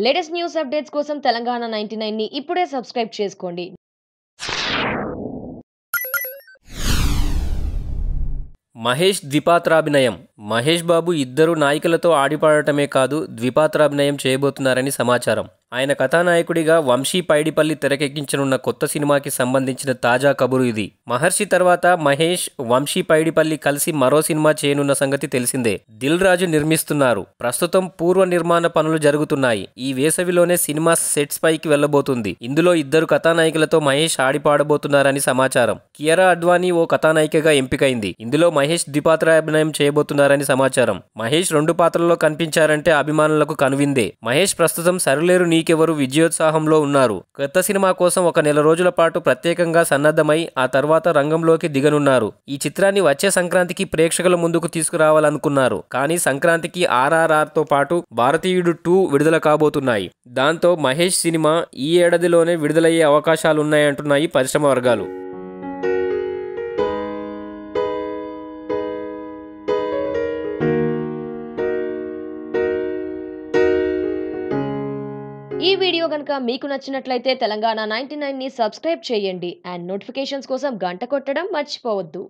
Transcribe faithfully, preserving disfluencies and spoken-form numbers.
Latest news updates कोसम Telangana ninety nine नी इप्पुडे सब्सक्राइब चेसुकोंडी। మహేష్ ద్విపాత్రాభినయం మహేష్ బాబు ఇద్దరు నాయకులతో ఆడిపాడటమే కాదు ద్విపాత్రాభినయం చేయబోతున్నారని సమాచారం. ఆయన కథానాయకుడిగా వంశీ పైడిపల్లి తెరకెక్కించనున్న కొత్త సినిమాకి సంబంధించిన తాజా కబురు ఇది. మహర్షి తర్వాత మహేష్, వంశీ పైడిపల్లి కలిసి మరో సినిమా చేయనున్న సంగతి తెలిసిందే. దిల్ రాజు నిర్మిస్తున్నారు. ప్రస్తుతం పూర్వ నిర్మాణ పనులు జరుగుతున్నాయి. ఈ వేసవిలోనే సినిమా సెట్స్ పైకి వెళ్లబోతుంది. ఇందులో ఇద్దరు కథానాయకులతో మహేష్ ఆడిపాడబోతున్నారని సమాచారం. కియారా అడ్వాణి ఓ కథానాయికగా ఎంపికైంది. ఇందులో మహేష్ ద్విపాత్రాభినయం చేయబోతున్నారని సమాచారం. మహేష్ రెండు పాత్రల్లో కనిపించారంటే అభిమానులకు కనువిందే. మహేష్ ప్రస్తుతం సరిలేరు నీకెవరు విజయోత్సాహంలో ఉన్నారు. కొత్త సినిమా కోసం ఒక నెల రోజుల పాటు ప్రత్యేకంగా సన్నద్ధమై ఆ తర్వాత రంగంలోకి దిగనున్నారు. ఈ చిత్రాన్ని వచ్చే సంక్రాంతికి ప్రేక్షకుల ముందుకు తీసుకురావాలనుకున్నారు. కానీ సంక్రాంతికి ఆర్ఆర్ఆర్ తో పాటు భారతీయుడు టూ విడుదల కాబోతున్నాయి. దాంతో మహేష్ సినిమా ఈ ఏడాదిలోనే విడుదలయ్యే అవకాశాలున్నాయంటున్నాయి పరిశ్రమ వర్గాలు. ఈ వీడియో గనుక మీకు నచ్చినట్లయితే తెలంగాణ నైంటీ నైన్ ని సబ్స్క్రైబ్ చేయండి అండ్ నోటిఫికేషన్స్ కోసం గంట కొట్టడం మర్చిపోవద్దు.